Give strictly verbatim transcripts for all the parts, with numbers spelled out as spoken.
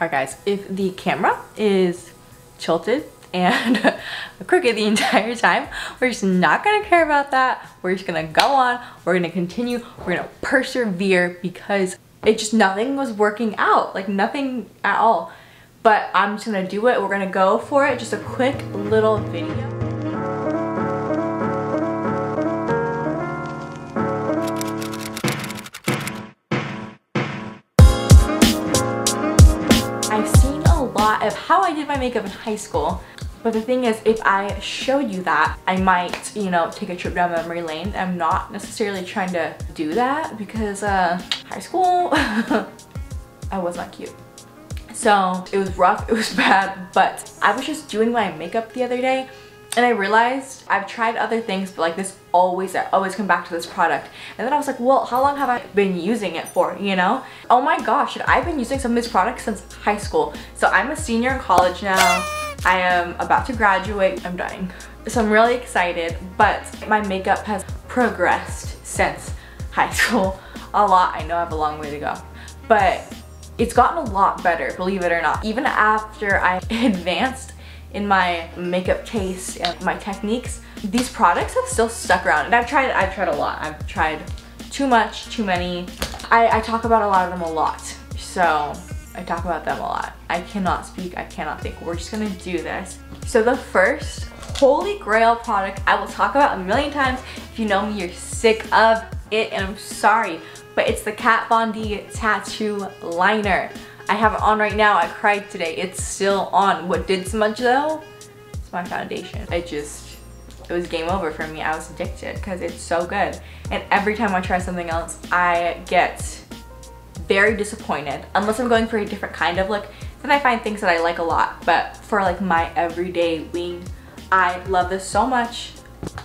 Alright guys, if the camera is tilted and crooked the entire time, we're just not gonna care about that. We're just gonna go on, we're gonna continue, we're gonna persevere, because it just, nothing was working out, like nothing at all. But I'm just gonna do it, we're gonna go for it, just a quick little video. Of how I did my makeup in high school, but the thing is, if I showed you that, I might, you know, take a trip down memory lane. I'm not necessarily trying to do that because uh, high school, I was not cute. So it was rough, it was bad, but I was just doing my makeup the other day and I realized I've tried other things, but like this always, I always come back to this product. And then I was like, well, how long have I been using it for, you know? Oh my gosh, I've been using some of these products since high school. So I'm a senior in college now. I am about to graduate. I'm dying. So I'm really excited, but my makeup has progressed since high school a lot. I know I have a long way to go, but it's gotten a lot better, believe it or not. Even after I advanced in my makeup taste and my techniques, these products have still stuck around. And I've tried, I've tried a lot. I've tried too much, too many. I, I talk about a lot of them a lot. So I talk about them a lot. I cannot speak, I cannot think. We're just gonna do this. So the first holy grail product I will talk about a million times. If you know me, you're sick of it and I'm sorry, but it's the Kat Von D Tattoo Liner. I have it on right now. I cried today. It's still on. What did smudge though? It's my foundation. I just, it was game over for me. I was addicted because it's so good. And every time I try something else, I get very disappointed. Unless I'm going for a different kind of look, then I find things that I like a lot. But for like my everyday wing, I love this so much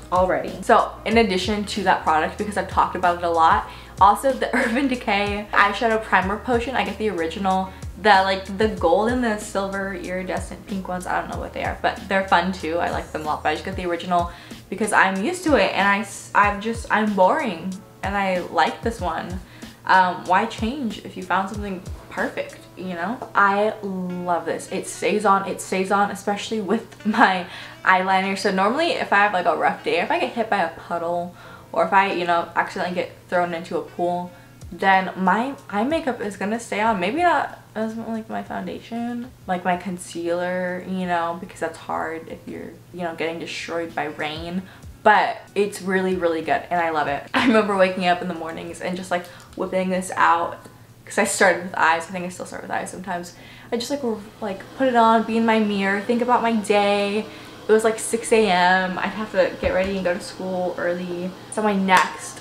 already. So in addition to that product, because I've talked about it a lot, also the Urban Decay eyeshadow primer potion. I get the original, the like the gold and the silver iridescent pink ones. I don't know what they are, but they're fun too. I like them a lot, but I just get the original because I'm used to it and I, I'm just, I'm boring and I like this one. Um, why change if you found something perfect, you know? I love this. It stays on, it stays on, especially with my eyeliner. So normally if I have like a rough day, if I get hit by a puddle, or if I, you know, accidentally get thrown into a pool, then my eye makeup is gonna stay on. Maybe not as like my foundation, like my concealer, you know, because that's hard if you're, you know, getting destroyed by rain. But it's really, really good and I love it. I remember waking up in the mornings and just like whipping this out because I started with eyes. I think I still start with eyes sometimes. I just like, like put it on, be in my mirror, think about my day. It was like six A M I'd have to get ready and go to school early. So my next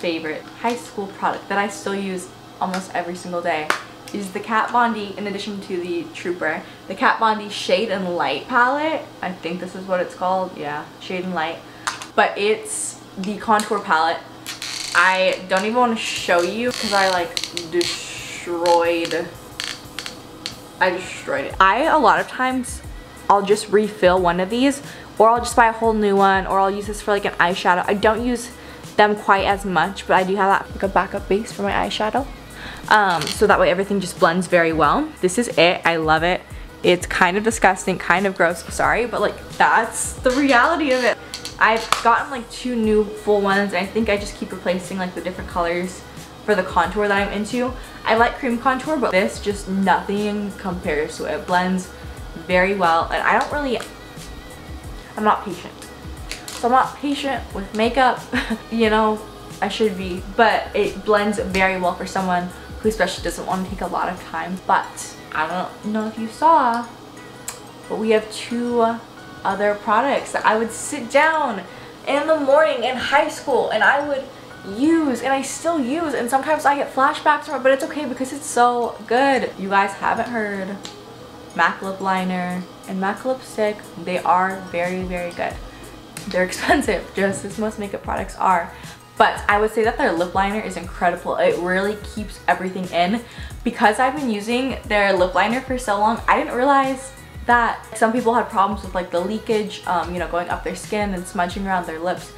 favorite high school product that I still use almost every single day is the Kat Von D, in addition to the Trooper, the Kat Von D Shade and Light palette. I think this is what it's called. Yeah, Shade and Light. But it's the contour palette. I don't even want to show you because I like destroyed. I destroyed it. I, a lot of times, I'll just refill one of these, or I'll just buy a whole new one, or I'll use this for like an eyeshadow. I don't use them quite as much, but I do have that like a backup base for my eyeshadow. Um, so that way everything just blends very well. This is it, I love it. It's kind of disgusting, kind of gross, sorry, but like that's the reality of it. I've gotten like two new full ones, and I think I just keep replacing like the different colors for the contour that I'm into. I like cream contour, but this just nothing compares to it. It blends very well, and I don't really, I'm not patient. So I'm not patient with makeup, you know, I should be, but it blends very well for someone who especially doesn't want to take a lot of time. But I don't know if you saw, but we have two other products that I would sit down in the morning in high school and I would use, and I still use, and sometimes I get flashbacks from it, but it's okay because it's so good. You guys haven't heard MAC lip liner and MAC lipstick. They are very, very good. They're expensive, just as most makeup products are, but I would say that their lip liner is incredible. It really keeps everything in. Because I've been using their lip liner for so long, I didn't realize that some people had problems with like the leakage, um, you know, going up their skin and smudging around their lips,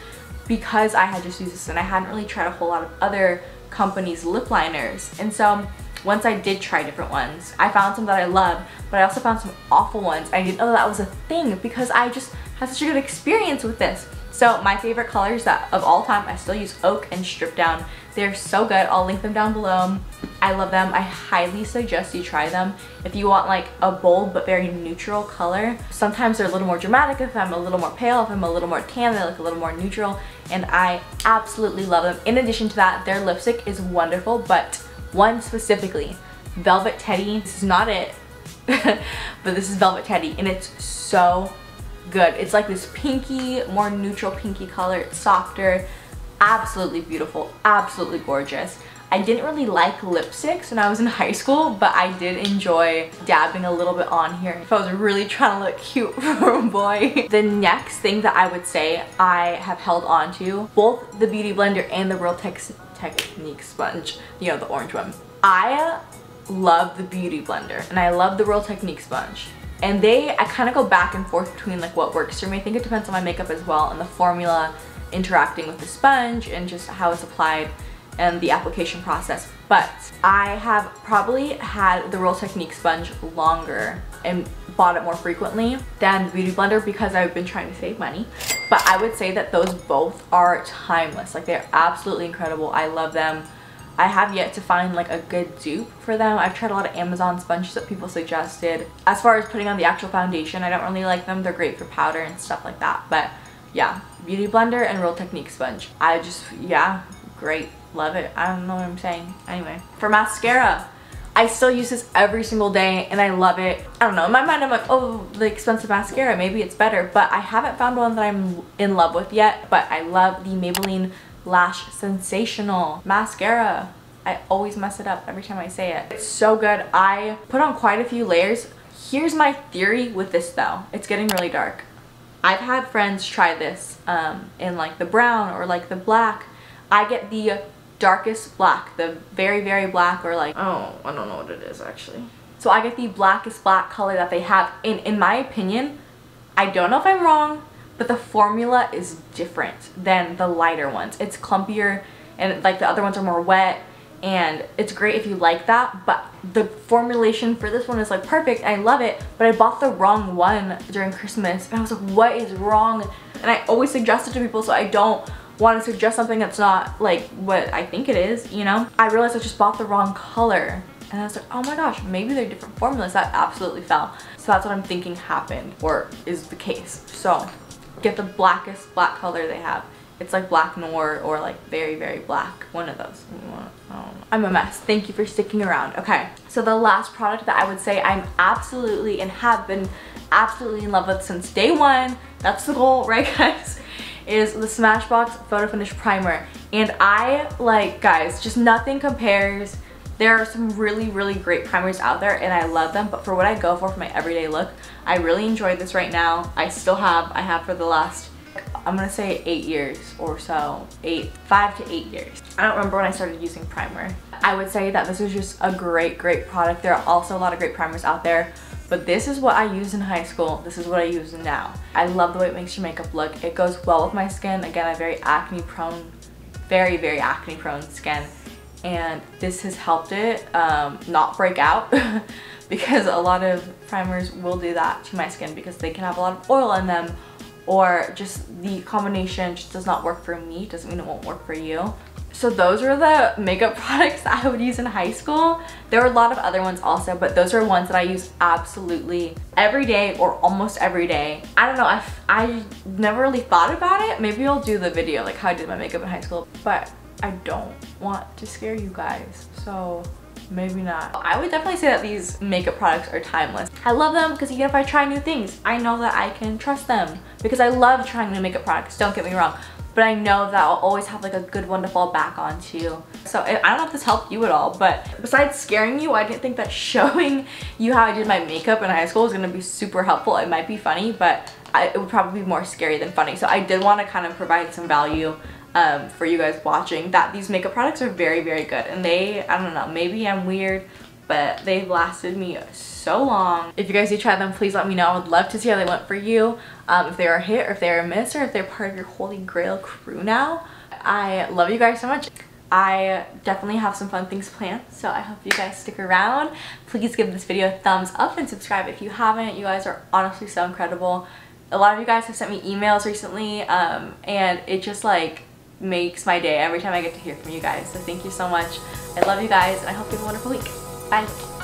because I had just used this and I hadn't really tried a whole lot of other companies' lip liners. And so once I did try different ones. I found some that I love, but I also found some awful ones. I didn't know that was a thing because I just had such a good experience with this. So my favorite colors that of all time, I still use Oak and Strip Down. They're so good. I'll link them down below. I love them. I highly suggest you try them. If you want like a bold but very neutral color, sometimes they're a little more dramatic. If I'm a little more pale, if I'm a little more tan, they look a little more neutral. And I absolutely love them. In addition to that, their lipstick is wonderful, but one specifically, Velvet Teddy. This is not it, but this is Velvet Teddy and it's so good. It's like this pinky, more neutral pinky color. It's softer. Absolutely beautiful, absolutely gorgeous. I didn't really like lipsticks when I was in high school, but I did enjoy dabbing a little bit on here if I was really trying to look cute for a boy. The next thing that I would say I have held on to, both the Beauty Blender and the Real Techniques sponge, you know, the orange one. I love the Beauty Blender and I love the Real Techniques sponge. And they, I kind of go back and forth between like what works for me. I think it depends on my makeup as well and the formula interacting with the sponge and just how it's applied and the application process. But I have probably had the Real Techniques sponge longer and bought it more frequently than the Beauty Blender because I've been trying to save money. But I would say that those both are timeless. Like they're absolutely incredible. I love them. I have yet to find like a good dupe for them. I've tried a lot of Amazon sponges that people suggested. As far as putting on the actual foundation, I don't really like them. They're great for powder and stuff like that. But yeah, Beauty Blender and Real Techniques sponge. I just, yeah, great. Love it. I don't know what I'm saying. Anyway, for mascara, I still use this every single day and I love it. I don't know, in my mind I'm like, oh, the expensive mascara, maybe it's better. But I haven't found one that I'm in love with yet. But I love the Maybelline Lash Sensational mascara. I always mess it up every time I say it. It's so good. I put on quite a few layers. Here's my theory with this though. It's getting really dark. I've had friends try this um, in like the brown or like the black. I get the darkest black, the very, very black, or like, oh, I don't know what it is actually. So I get the blackest black color that they have. And in my opinion, I don't know if I'm wrong, but the formula is different than the lighter ones. It's clumpier and like the other ones are more wet and it's great if you like that, but the formulation for this one is like perfect. I love it, but I bought the wrong one during Christmas and I was like, what is wrong? And I always suggest it to people, so I don't want to suggest something that's not like what I think it is, you know? I realized I just bought the wrong color and I was like, oh my gosh, maybe they're different formulas. That absolutely fell. So that's what I'm thinking happened or is the case. So get the blackest black color they have. It's like Black Noir or like very, very black. One of those. I don't know. I'm a mess. Thank you for sticking around. Okay. So the last product that I would say I'm absolutely and have been absolutely in love with since day one, that's the goal, right guys, is the Smashbox Photo Finish Primer. And I like, guys, just nothing compares. There are some really, really great primers out there and I love them, but for what I go for for my everyday look, I really enjoy this right now. I still have, I have for the last, I'm gonna say eight years or so, eight, five to eight years. I don't remember when I started using primer. I would say that this is just a great, great product. There are also a lot of great primers out there, but this is what I used in high school. This is what I use now. I love the way it makes your makeup look. It goes well with my skin. Again, I'm very acne prone, very, very acne prone skin. And this has helped it um, not break out because a lot of primers will do that to my skin because they can have a lot of oil in them or just the combination just does not work for me. Doesn't mean it won't work for you. So those were the makeup products that I would use in high school. There were a lot of other ones also, but those are ones that I use absolutely every day or almost every day. I don't know, I, I never really thought about it. Maybe I'll do the video like how I did my makeup in high school, but I don't want to scare you guys, so maybe not. I would definitely say that these makeup products are timeless. I love them because even if I try new things, I know that I can trust them because I love trying new makeup products, don't get me wrong, but I know that I'll always have like a good one to fall back on too. So I don't know if this helped you at all, but besides scaring you, I didn't think that showing you how I did my makeup in high school was gonna be super helpful. It might be funny, but I, it would probably be more scary than funny. So I did wanna kind of provide some value Um, for you guys watching that these makeup products are very, very good and they, I don't know, maybe I'm weird, but they've lasted me so long. If you guys do try them, please let me know. I would love to see how they went for you, um, if they were a hit or if they were a miss or if they're part of your holy grail crew now. I love you guys so much. I definitely have some fun things planned, so I hope you guys stick around. Please give this video a thumbs up and subscribe if you haven't. You guys are honestly so incredible. A lot of you guys have sent me emails recently, um, and it just like makes my day every time I get to hear from you guys. So thank you so much. I love you guys, and I hope you have a wonderful week. Bye.